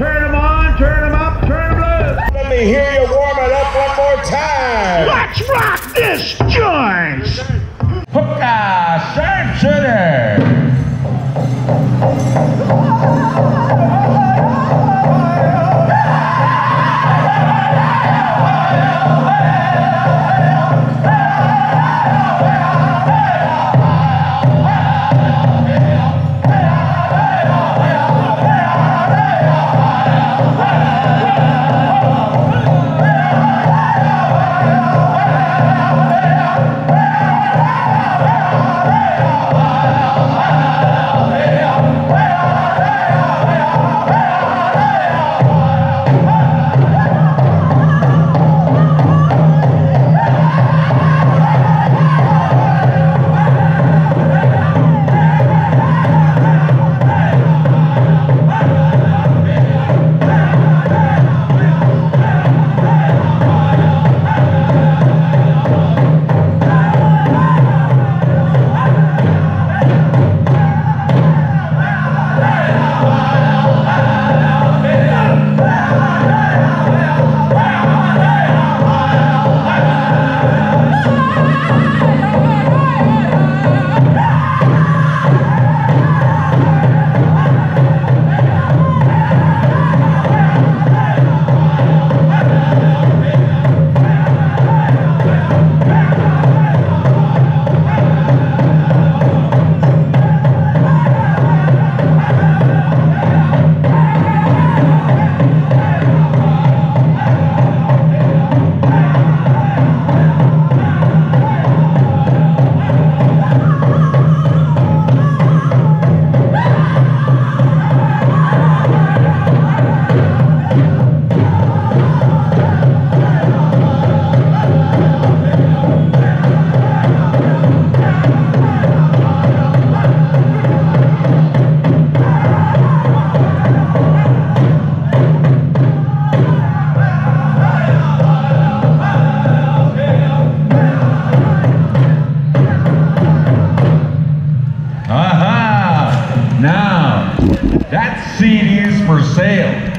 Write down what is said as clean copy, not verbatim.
Turn them on, turn them up, turn them loose. Let me hear you warm it up one more time. Let's rock this joint. Hookah sharpshooter. Now, that CD is for sale.